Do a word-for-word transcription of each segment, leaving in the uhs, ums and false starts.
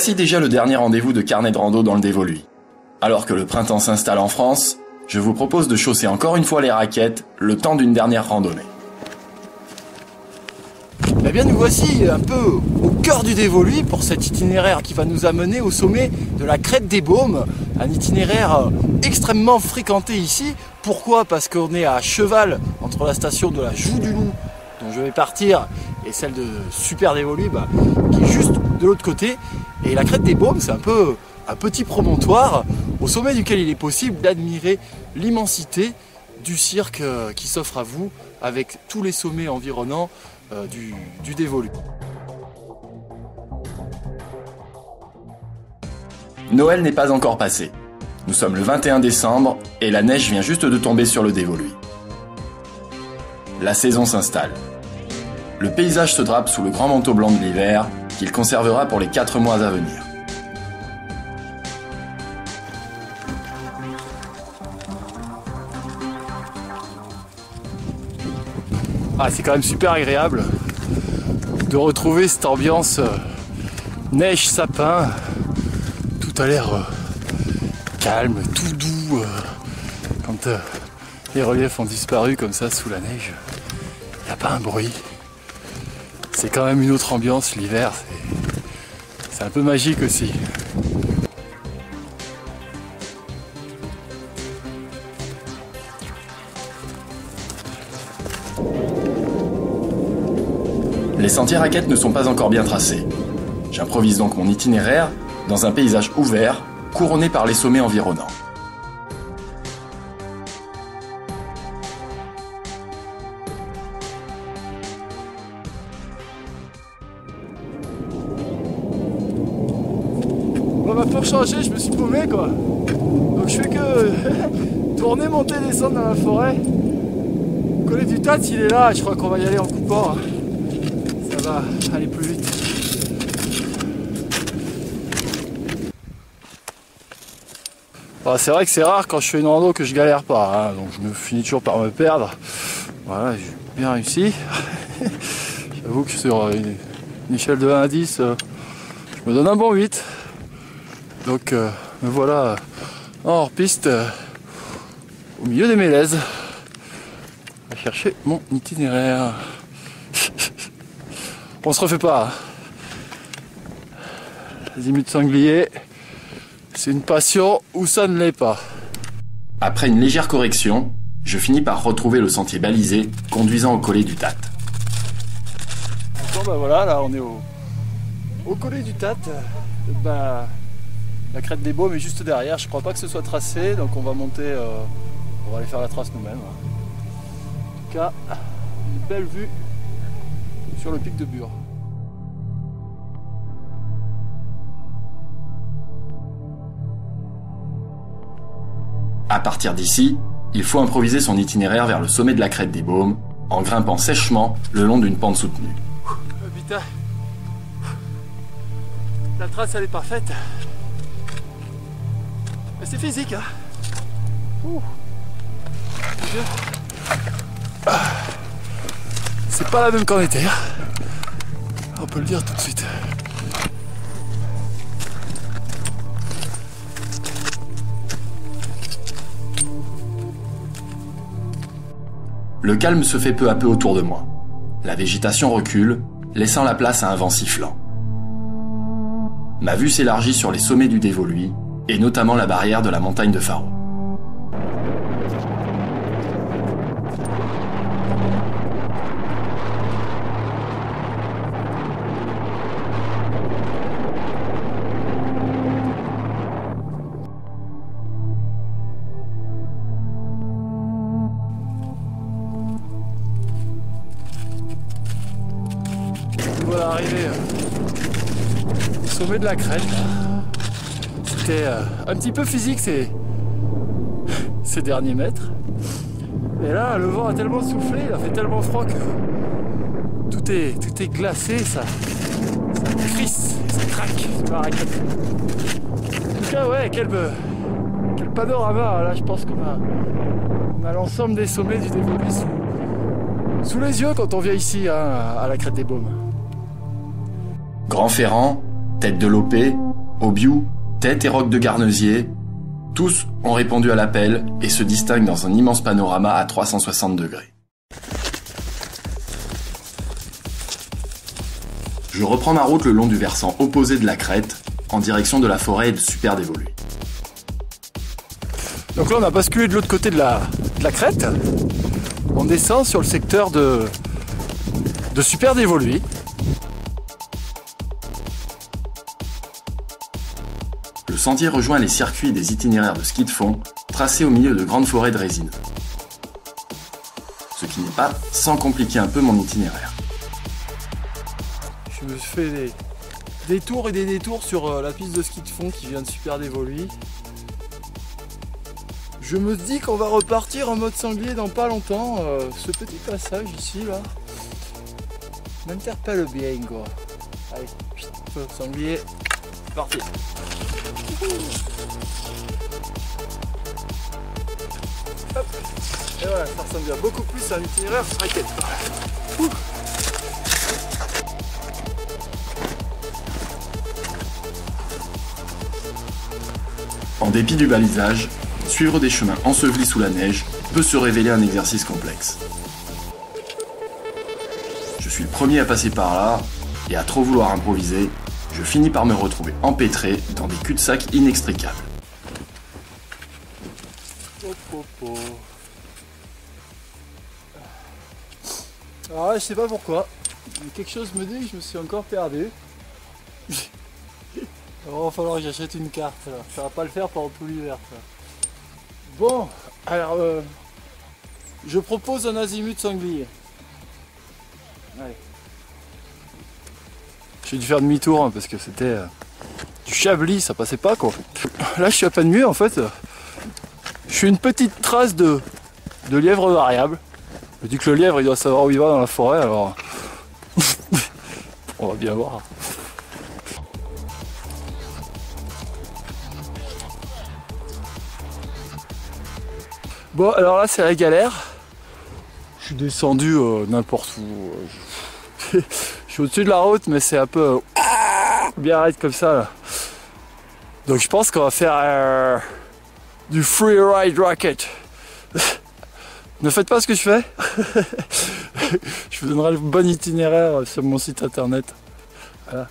Voici déjà le dernier rendez-vous de Carnet de Rando dans le Dévoluy. Alors que le printemps s'installe en France, je vous propose de chausser encore une fois les raquettes, le temps d'une dernière randonnée. Eh bien, nous voici un peu au cœur du Dévoluy pour cet itinéraire qui va nous amener au sommet de la Crête des Baumes, un itinéraire extrêmement fréquenté ici. Pourquoi? Parce qu'on est à cheval entre la station de la Joue du Loup, dont je vais partir, et celle de Super Dévoluy, bah, qui est juste de l'autre côté. Et la Crête des Baumes, c'est un peu un petit promontoire au sommet duquel il est possible d'admirer l'immensité du cirque qui s'offre à vous avec tous les sommets environnants Euh, du, du Dévoluy. Noël n'est pas encore passé. Nous sommes le vingt et un décembre et la neige vient juste de tomber sur le Dévoluy. La saison s'installe. Le paysage se drape sous le grand manteau blanc de l'hiver qu'il conservera pour les quatre mois à venir. Ah, c'est quand même super agréable de retrouver cette ambiance euh, neige, sapin. Tout a l'air euh, calme, tout doux. Euh, quand euh, les reliefs ont disparu comme ça sous la neige, il n'y a pas un bruit. C'est quand même une autre ambiance l'hiver. C'est un peu magique aussi. Les sentiers raquettes ne sont pas encore bien tracés. J'improvise donc mon itinéraire dans un paysage ouvert, couronné par les sommets environnants. Bon bah pour changer, je me suis paumé quoi. Donc je fais que tourner, monter, descendre dans la forêt. Collet du Tat, il est là, je crois qu'on va y aller en coupant. Hein. Va aller plus vite. Bon, c'est vrai que c'est rare quand je fais une rando que je galère pas, hein, donc je me finis toujours par me perdre. Voilà, j'ai bien réussi. J'avoue que sur une, une échelle de un à dix, euh, je me donne un bon huit. Donc euh, me voilà euh, en hors-piste euh, au milieu des mélèzes à chercher mon itinéraire. On se refait pas. Azimut sanglier, c'est une passion ou ça ne l'est pas. Après une légère correction, je finis par retrouver le sentier balisé conduisant au Collet du Tat. Bon bah voilà, là on est au, au Collet du Tat. Bah, la Crête des Baumes est juste derrière. Je crois pas que ce soit tracé, donc on va monter. Euh, on va aller faire la trace nous-mêmes. En tout cas, une belle vue sur le pic de Bure. À partir d'ici, il faut improviser son itinéraire vers le sommet de la Crête des Baumes en grimpant sèchement le long d'une pente soutenue. Oh, putain. La trace elle est parfaite. Mais c'est physique hein. Ouh. C'est pas la même qu'en été, on peut le dire tout de suite. Le calme se fait peu à peu autour de moi. La végétation recule, laissant la place à un vent sifflant. Ma vue s'élargit sur les sommets du Dévoluy, et notamment la barrière de la montagne de Pharaon. Voilà, arrivé euh, au sommet de la crête. C'était euh, un petit peu physique ces, ces derniers mètres. Et là, le vent a tellement soufflé, il a fait tellement froid que tout est, tout est glacé, ça, ça crisse, ça craque. En tout cas, ouais, quel, quel panorama. Là, je pense qu'on a, on a l'ensemble des sommets du Dévoluy sous, sous les yeux quand on vient ici hein, à la Crête des Baumes. Grand Ferrand, Tête de l'Opé, Obiou, Tête et Roc de Garnezier, tous ont répondu à l'appel et se distinguent dans un immense panorama à trois cent soixante degrés. Je reprends ma route le long du versant opposé de la crête, en direction de la forêt de Super Dévoluy. Donc là on a basculé de l'autre côté de la, de la crête, on descend sur le secteur de, de Super Dévoluy. Le sentier rejoint les circuits des itinéraires de ski de fond, tracés au milieu de grandes forêts de résine. Ce qui n'est pas sans compliquer un peu mon itinéraire. Je me fais des, des tours et des détours sur euh, la piste de ski de fond qui vient de Super Dévoluy. Je me dis qu'on va repartir en mode sanglier dans pas longtemps. Euh, ce petit passage ici là m'interpelle bien, quoi. Allez, mode sanglier, c'est parti. Hop. Et voilà, ça ressemble à beaucoup plus à un itinéraire raquette. Ouh. En dépit du balisage, suivre des chemins ensevelis sous la neige peut se révéler un exercice complexe. Je suis le premier à passer par là, et à trop vouloir improviser, je finis par me retrouver empêtré dans des cul-de-sac inextricables. Alors là, je sais pas pourquoi, mais quelque chose me dit que je me suis encore perdu. Il va falloir que j'achète une carte, là. Ça va pas le faire pendant tout l'hiver. Bon, alors euh, je propose un azimut sanglier. Allez. J'ai dû faire demi-tour hein, parce que c'était euh, du chablis, ça passait pas quoi. Là je suis à peine mieux en fait. Je suis une petite trace de, de lièvre variable. Je dis que le lièvre il doit savoir où il va dans la forêt alors. On va bien voir. Bon alors là c'est la galère, je suis descendu euh, n'importe où, je suis au-dessus de la route mais c'est un peu euh, bien arrête comme ça là. Donc je pense qu'on va faire euh, du freeride racket. Ne faites pas ce que je fais, je vous donnerai le bon itinéraire sur mon site internet. Voilà.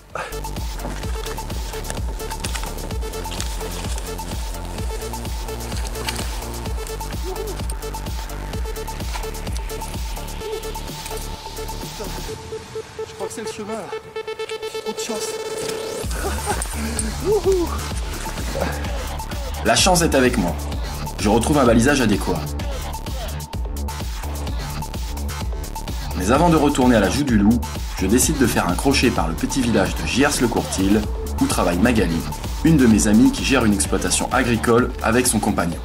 Je crois que c'est le chemin là. J'ai trop de chance. La chance est avec moi. Je retrouve un balisage adéquat. Mais avant de retourner à la Joue du Loup, je décide de faire un crochet par le petit village de Giers-le-Courtil, où travaille Magali, une de mes amies qui gère une exploitation agricole avec son compagnon.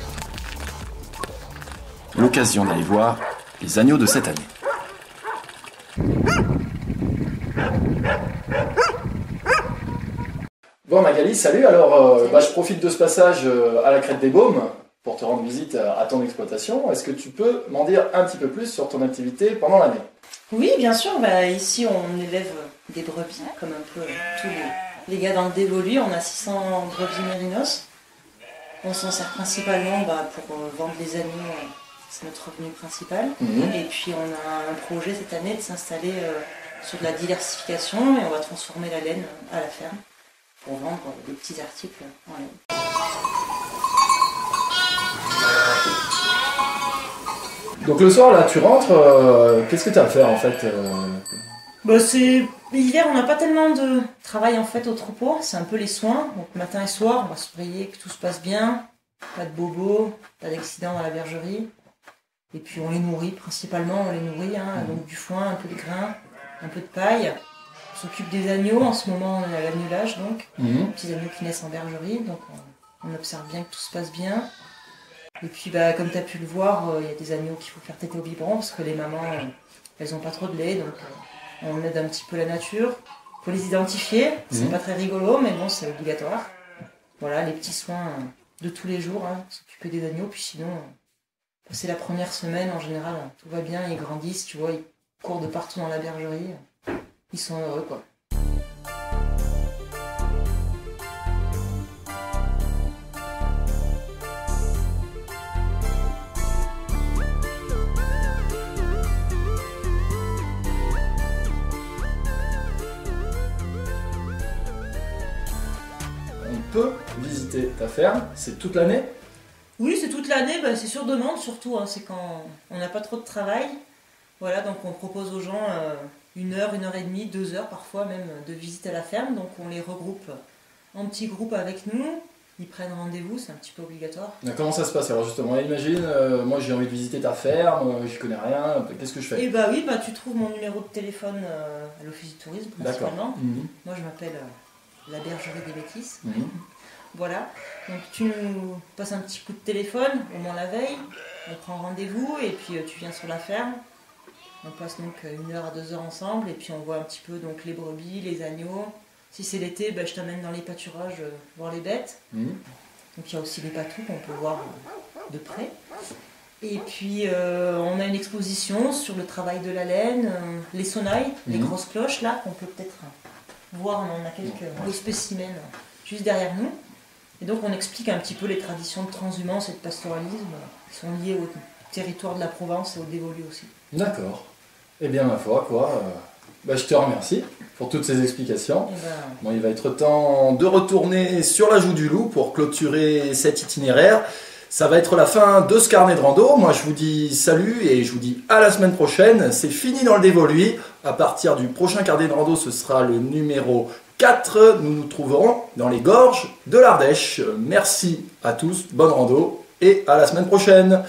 L'occasion d'aller voir les agneaux de cette année. Bon Magali, salut, alors euh, bah, je profite de ce passage euh, à la Crête des Baumes pour te rendre visite à, à ton exploitation. Est-ce que tu peux m'en dire un petit peu plus sur ton activité pendant l'année? Oui bien sûr, bah, ici on élève des brebis, comme un peu euh, tous les, les gars dans le Dévoluy, on a six cents brebis mérinos. On s'en sert principalement bah, pour euh, vendre les agneaux. Euh, C'est notre revenu principal. Mmh. Et puis on a un projet cette année de s'installer euh, sur de la diversification et on va transformer la laine à la ferme pour vendre euh, des petits articles en laine. Donc le soir là tu rentres, euh, qu'est-ce que tu as à faire en fait euh... bah, L'hiver on n'a pas tellement de travail en fait au troupeau, c'est un peu les soins. Donc matin et soir on va surveiller que tout se passe bien, pas de bobos, pas d'accident à la bergerie. Et puis on les nourrit, principalement on les nourrit, hein, donc du foin, un peu de grain, un peu de paille. On s'occupe des agneaux, en ce moment on est à l'annulage donc, mmh. Petits agneaux qui naissent en bergerie, donc on, on observe bien que tout se passe bien. Et puis bah, comme tu as pu le voir, il euh, y a des agneaux qu'il faut faire têter au biberon parce que les mamans, euh, elles n'ont pas trop de lait, donc euh, on aide un petit peu la nature. Il faut les identifier, c'est mmh. pas très rigolo, mais bon c'est obligatoire. Voilà, les petits soins euh, de tous les jours, hein, s'occuper des agneaux, puis sinon... Euh, C'est la première semaine, en général, tout va bien, ils grandissent, tu vois, ils courent de partout dans la bergerie, ils sont heureux, quoi. peut visiter ta ferme? C'est toute l'année? Oui, c'est toute l'année, bah, c'est sur demande surtout, hein. C'est quand on n'a pas trop de travail. Voilà, donc on propose aux gens euh, une heure, une heure et demie, deux heures parfois même de visite à la ferme. Donc on les regroupe en petits groupes avec nous. Ils prennent rendez-vous, c'est un petit peu obligatoire. Comment ça se passe alors justement? Imagine, euh, moi j'ai envie de visiter ta ferme, euh, j'y connais rien, qu'est-ce que je fais? Eh bah oui, bah, tu trouves mon numéro de téléphone euh, à l'office du tourisme principalement. Mmh. Moi je m'appelle euh, la Bergerie des bêtises. Mmh. Voilà, donc tu nous passes un petit coup de téléphone, au moins la veille, on prend rendez-vous et puis euh, tu viens sur la ferme. On passe donc une heure à deux heures ensemble et puis on voit un petit peu donc les brebis, les agneaux. Si c'est l'été, ben, je t'amène dans les pâturages euh, voir les bêtes. Mmh. Donc il y a aussi les patous qu'on peut voir euh, de près. Et puis euh, on a une exposition sur le travail de la laine, euh, les sonnailles, mmh. les grosses cloches là qu'on peut peut-être euh, voir. On en a quelques euh, spécimens euh, juste derrière nous. Et donc on explique un petit peu les traditions de transhumance et de pastoralisme euh, qui sont liées au territoire de la Provence et au Dévoluy aussi. D'accord. Eh bien ma foi, quoi euh... Bah, je te remercie pour toutes ces explications. Ben... Bon, il va être temps de retourner sur la Joue du Loup pour clôturer cet itinéraire. Ça va être la fin de ce carnet de rando. Moi, je vous dis salut et je vous dis à la semaine prochaine. C'est fini dans le Dévoluy. À partir du prochain carnet de rando, ce sera le numéro quatre. Nous nous trouverons dans les Gorges de l'Ardèche. Merci à tous, bonne rando et à la semaine prochaine.